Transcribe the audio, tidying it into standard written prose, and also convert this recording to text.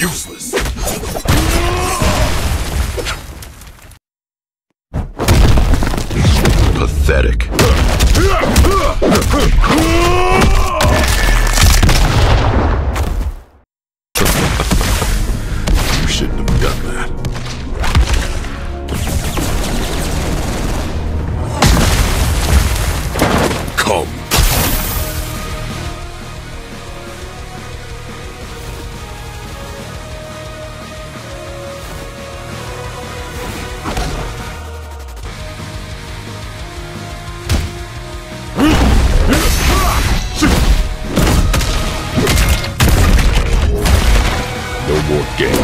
Useless. Pathetic. You shouldn't have done that. Come. Game.